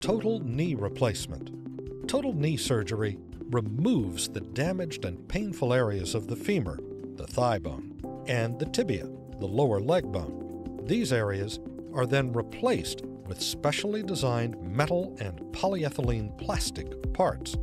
Total knee replacement. Total knee surgery removes the damaged and painful areas of the femur, the thigh bone, and the tibia, the lower leg bone. These areas are then replaced with specially designed metal and polyethylene plastic parts.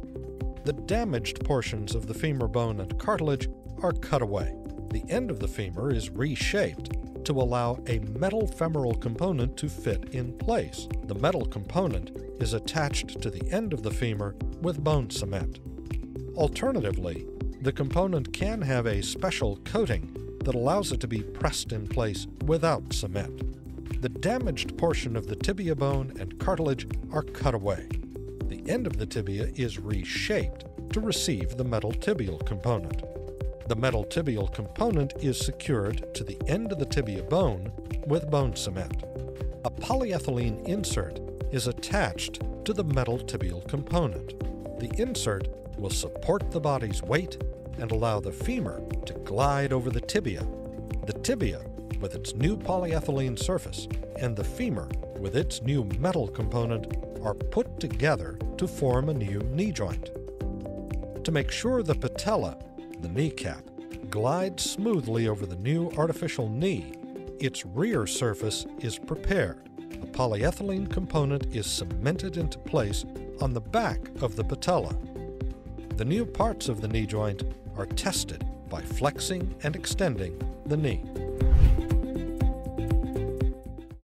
The damaged portions of the femur bone and cartilage are cut away. The end of the femur is reshaped to allow a metal femoral component to fit in place. The metal component is attached to the end of the femur with bone cement. Alternatively, the component can have a special coating that allows it to be pressed in place without cement. The damaged portion of the tibia bone and cartilage are cut away. The end of the tibia is reshaped to receive the metal tibial component. The metal tibial component is secured to the end of the tibia bone with bone cement. A polyethylene insert is attached to the metal tibial component. The insert will support the body's weight and allow the femur to glide over the tibia. The tibia, with its new polyethylene surface, and the femur, with its new metal component, are put together to form a new knee joint. To make sure the patella, the kneecap, glides smoothly over the new artificial knee, its rear surface is prepared. A polyethylene component is cemented into place on the back of the patella. The new parts of the knee joint are tested by flexing and extending the knee.